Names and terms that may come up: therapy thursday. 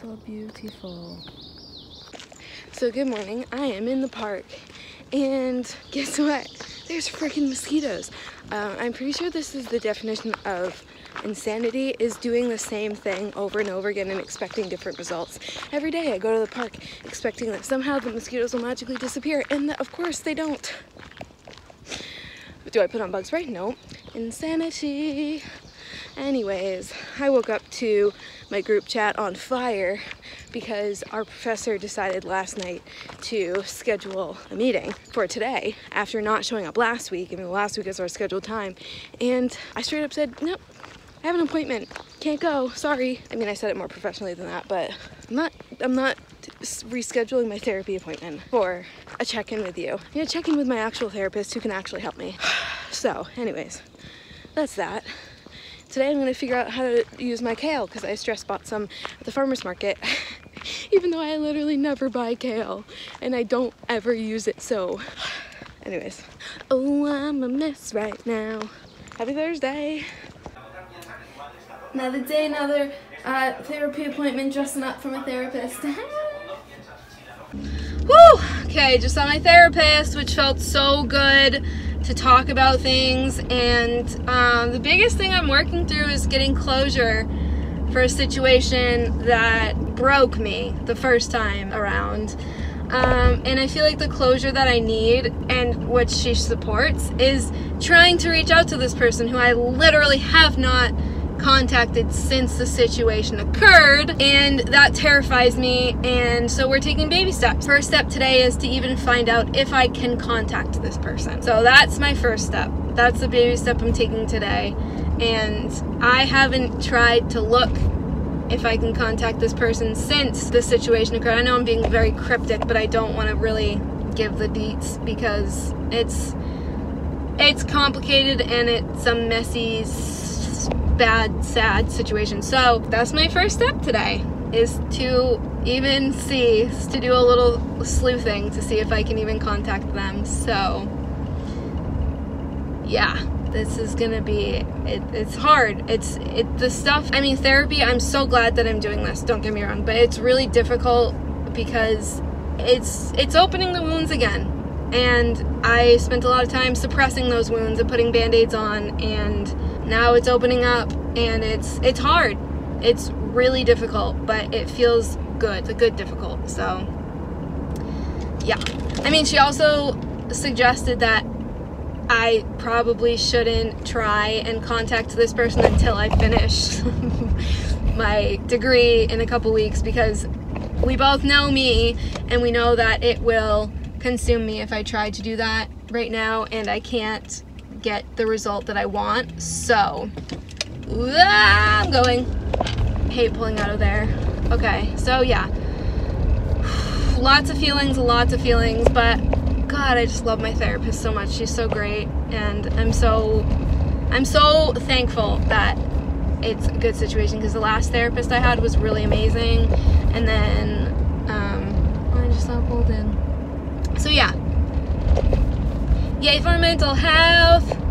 so beautiful. So good morning, I am in the park and guess what? There's freaking mosquitoes. I'm pretty sure this is the definition of insanity, is doing the same thing over and over again and expecting different results. Every day I go to the park expecting that somehow the mosquitoes will magically disappear, and of course they don't. Do I put on bug spray? No. Insanity. Anyways, I woke up to my group chat on fire because our professor decided last night to schedule a meeting for today after not showing up last week. I mean, last week is our scheduled time, and I straight up said, nope, I have an appointment, can't go, sorry. I mean, I said it more professionally than that, but I'm not rescheduling my therapy appointment for a check-in with you. I'm gonna check in with my actual therapist who can actually help me. So anyways, that's that. Today I'm gonna figure out how to use my kale because I stress bought some at the farmer's market, even though I literally never buy kale and I don't ever use it, so anyways. Oh, I'm a mess right now. Happy Thursday. Another day, another therapy appointment, dressing up for my therapist. Woo! Okay, just saw my therapist, which felt so good to talk about things. And the biggest thing I'm working through is getting closure for a situation that broke me the first time around. And I feel like the closure that I need and what she supports is trying to reach out to this person who I literally have not contacted since the situation occurred, and that terrifies me. And so we're taking baby steps. First step today is to even find out if I can contact this person. So that's my first step. That's the baby step I'm taking today. And I haven't tried to look if I can contact this person since the situation occurred. I know I'm being very cryptic, but I don't want to really give the deets because it's complicated and it's a messy, bad, sad situation. So that's my first step today, is to even see, to do a little sleuthing to see if I can even contact them. So yeah, this is gonna be, it's hard. The stuff, I mean, therapy, I'm so glad that I'm doing this, don't get me wrong, but it's really difficult because it's opening the wounds again. And I spent a lot of time suppressing those wounds and putting band-aids on, and now it's opening up, and it's hard. It's really difficult, but it feels good. It's a good difficult. So yeah. I mean, she also suggested that I probably shouldn't try and contact this person until I finish my degree in a couple weeks, because we both know me and we know that it will consume me if I try to do that right now, and I can't get the result that I want. So I'm going. I hate pulling out of there. Okay, so yeah, lots of feelings, but God, I just love my therapist so much. She's so great, and I'm so thankful that it's a good situation, because the last therapist I had was really amazing, and then I just not pulled in. So yeah. Yay for mental health!